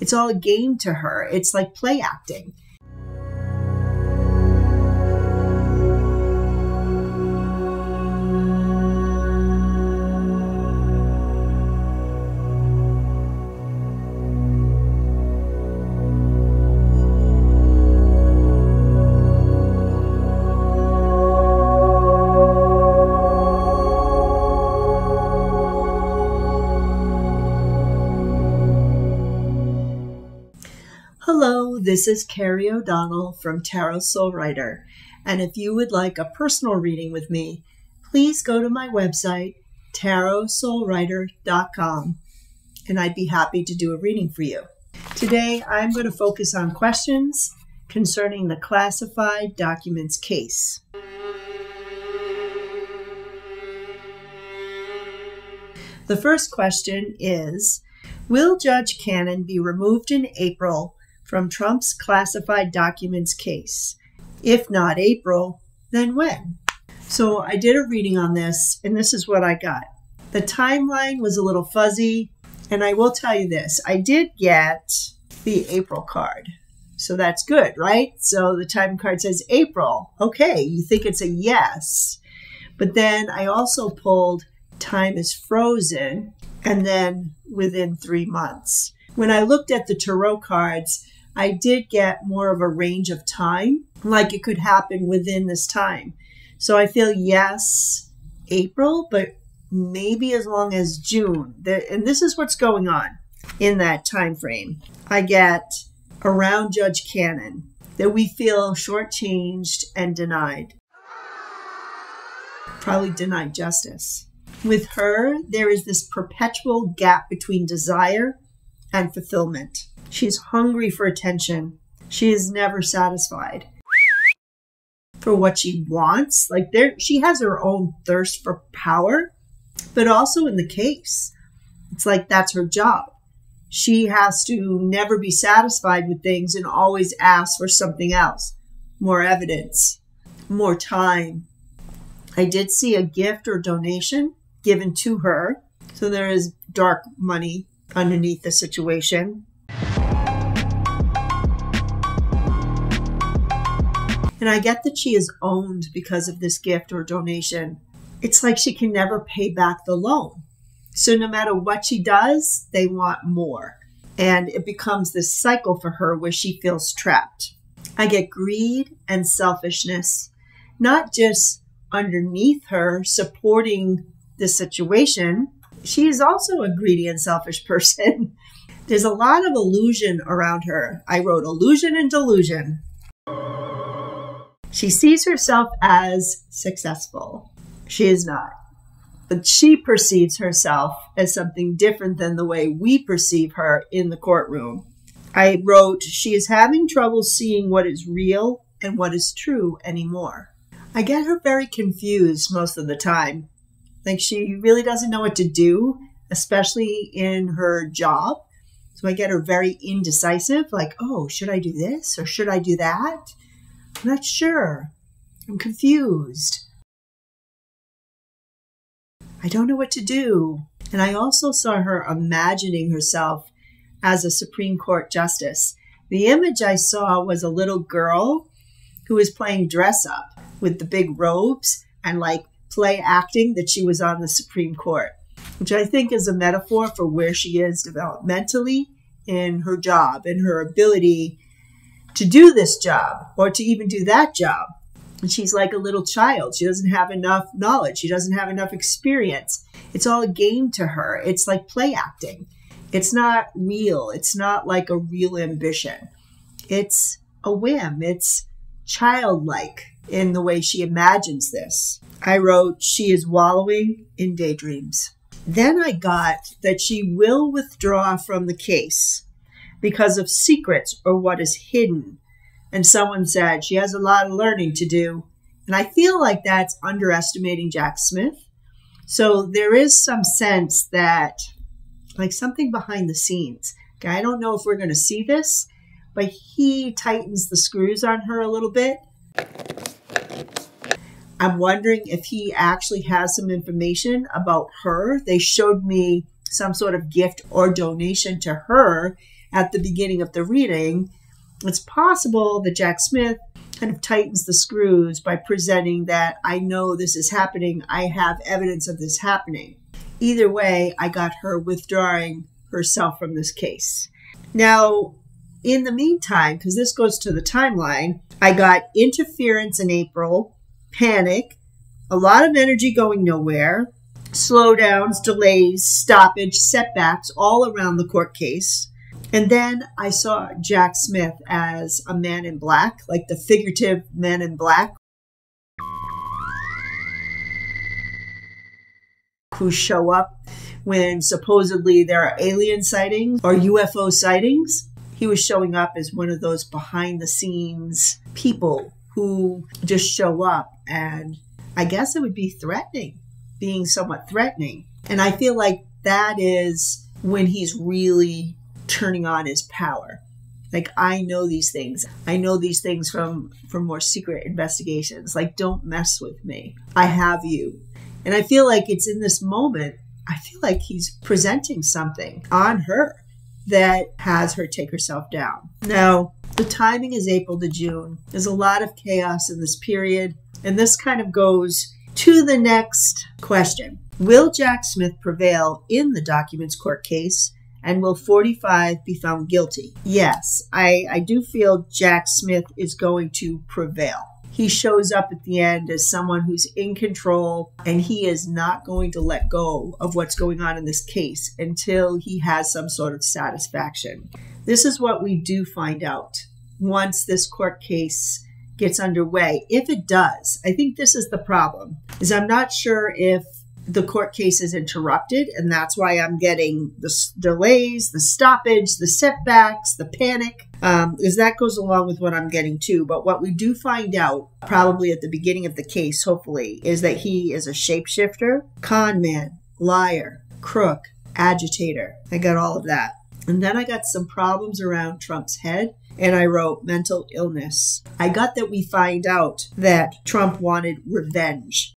It's all a game to her. It's like play acting. Hello, this is Carrie O'Donnell from Tarot Soul Writer, and if you would like a personal reading with me, please go to my website, tarotsoulwriter.com, and I'd be happy to do a reading for you. Today, I'm going to focus on questions concerning the classified documents case. The first question is, will Judge Cannon be removed in April from Trump's classified documents case? If not April, then when? So I did a reading on this, and this is what I got. The timeline was a little fuzzy, and I will tell you this, I did get the April card. So that's good, right? So the time card says April. Okay, you think it's a yes. But then I also pulled time is frozen, and then within 3 months. When I looked at the tarot cards, I did get more of a range of time, like it could happen within this time. So I feel yes, April, but maybe as long as June. And this is what's going on in that time frame. I get around Judge Cannon that we feel shortchanged and denied. Probably denied justice. With her, there is this perpetual gap between desire and fulfillment. She's hungry for attention. She is never satisfied for what she wants. Like she has her own thirst for power, but also in the case, it's like that's her job. She has to never be satisfied with things and always ask for something else, more evidence, more time. I did see a gift or donation given to her. So there is dark money underneath the situation. And I get that she is owned because of this gift or donation. It's like she can never pay back the loan. So no matter what she does, they want more. And it becomes this cycle for her where she feels trapped. I get greed and selfishness, not just underneath her supporting the situation. She is also a greedy and selfish person. There's a lot of illusion around her. I wrote illusion and delusion. She sees herself as successful. She is not. But she perceives herself as something different than the way we perceive her in the courtroom. I wrote, she is having trouble seeing what is real and what is true anymore. I get her very confused most of the time. Like she really doesn't know what to do, especially in her job. So I get her very indecisive, like, oh, should I do this or should I do that? I'm not sure. I'm confused. I don't know what to do. And I also saw her imagining herself as a Supreme Court justice. The image I saw was a little girl who was playing dress up with the big robes and like play acting that she was on the Supreme Court, which I think is a metaphor for where she is developmentally in her job and her ability to do this job or to even do that job. And she's like a little child. She doesn't have enough knowledge. She doesn't have enough experience. It's all a game to her. It's like play acting. It's not real. It's not like a real ambition. It's a whim. It's childlike in the way she imagines this. I wrote, she is wallowing in daydreams. Then I got that she will withdraw from the case because of secrets or what is hidden. And someone said she has a lot of learning to do. And I feel like that's underestimating Jack Smith. So there is some sense that like something behind the scenes. Okay, I don't know if we're going to see this, but he tightens the screws on her a little bit. I'm wondering if he actually has some information about her. They showed me some sort of gift or donation to her, at the beginning of the reading, it's possible that Jack Smith kind of tightens the screws by presenting that I know this is happening. I have evidence of this happening. Either way, I got her withdrawing herself from this case. Now, in the meantime, because this goes to the timeline, I got interference in April, panic, a lot of energy going nowhere, slowdowns, delays, stoppage, setbacks all around the court case. And then I saw Jack Smith as a man in black, like the figurative man in black, who show up when supposedly there are alien sightings or UFO sightings. He was showing up as one of those behind the scenes people who just show up, and I guess it would be threatening, being somewhat threatening. And I feel like that is when he's really turning on his power. Like, I know these things. I know these things from more secret investigations. Like, don't mess with me. I have you. And I feel like it's in this moment, I feel like he's presenting something on her that has her take herself down. Now, the timing is April to June. There's a lot of chaos in this period. And this kind of goes to the next question. Will Jack Smith prevail in the documents court case? And will 45 be found guilty? Yes, I do feel Jack Smith is going to prevail. He shows up at the end as someone who's in control, and he is not going to let go of what's going on in this case until he has some sort of satisfaction. This is what we do find out once this court case gets underway. If it does, I think this is the problem, is I'm not sure if the court case is interrupted, and that's why I'm getting the delays, the stoppage, the setbacks, the panic, because that goes along with what I'm getting too. But what we do find out probably at the beginning of the case, hopefully, is that he is a shapeshifter, con man, liar, crook, agitator. I got all of that. And then I got some problems around Trump's head, and I wrote mental illness. I got that we find out that Trump wanted revenge.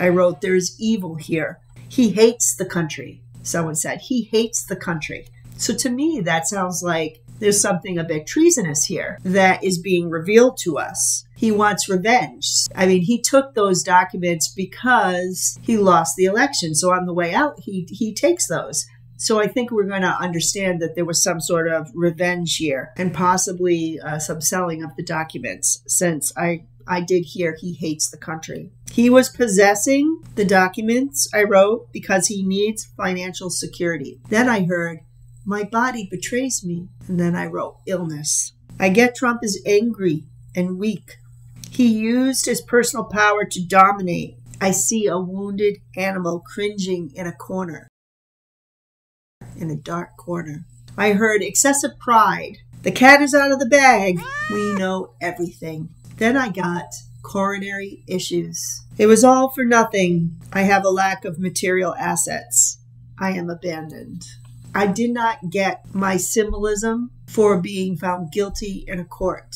I wrote, there's evil here. He hates the country. Someone said, he hates the country. So to me, that sounds like there's something a bit treasonous here that is being revealed to us. He wants revenge. I mean, he took those documents because he lost the election. So on the way out, he takes those. So I think we're going to understand that there was some sort of revenge here, and possibly some selling of the documents, since I did hear he hates the country. He was possessing the documents, I wrote, because he needs financial security. Then I heard, my body betrays me. And then I wrote, illness. I get Trump is angry and weak. He used his personal power to dominate. I see a wounded animal cringing in a corner, in a dark corner. I heard excessive pride. The cat is out of the bag. We know everything. Then I got coronary issues. It was all for nothing. I have a lack of material assets. I am abandoned. I did not get my symbolism for being found guilty in a court.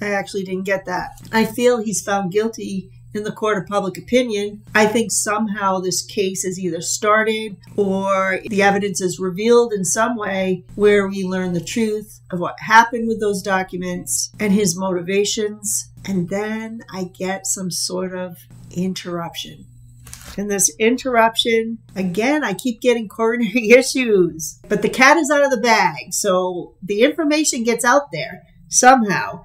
I actually didn't get that. I feel he's found guilty in the court of public opinion. I think somehow this case is either started or the evidence is revealed in some way where we learn the truth of what happened with those documents and his motivations. And then I get some sort of interruption. And this interruption, again, I keep getting coronary issues, but the cat is out of the bag. So the information gets out there somehow.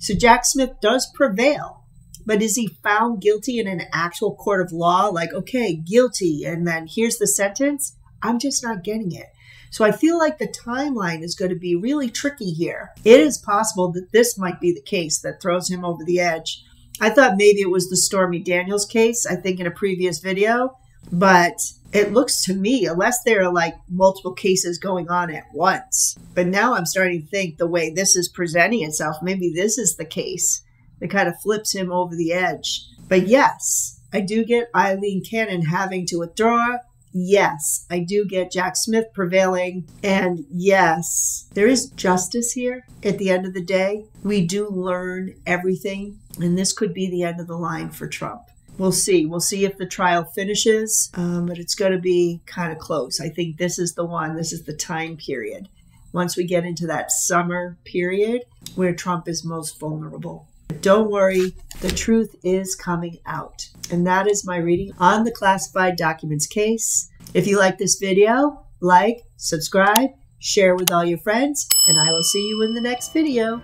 So Jack Smith does prevail. But is he found guilty in an actual court of law? Like, okay, guilty, and then here's the sentence? I'm just not getting it. So I feel like the timeline is going to be really tricky here. It is possible that this might be the case that throws him over the edge. I thought maybe it was the Stormy Daniels case, I think in a previous video, but it looks to me, unless there are like multiple cases going on at once. But now I'm starting to think the way this is presenting itself, maybe this is the case. It kind of flips him over the edge. But yes, I do get Eileen Cannon having to withdraw. Yes, I do get Jack Smith prevailing. And yes, there is justice here. At the end of the day, we do learn everything. And this could be the end of the line for Trump. We'll see. We'll see if the trial finishes, but it's going to be kind of close. I think this is the one. This is the time period. Once we get into that summer period where Trump is most vulnerable. But don't worry, the truth is coming out. And that is my reading on the classified documents case. If you like this video, like, subscribe, share with all your friends, and I will see you in the next video.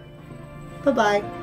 Bye-bye.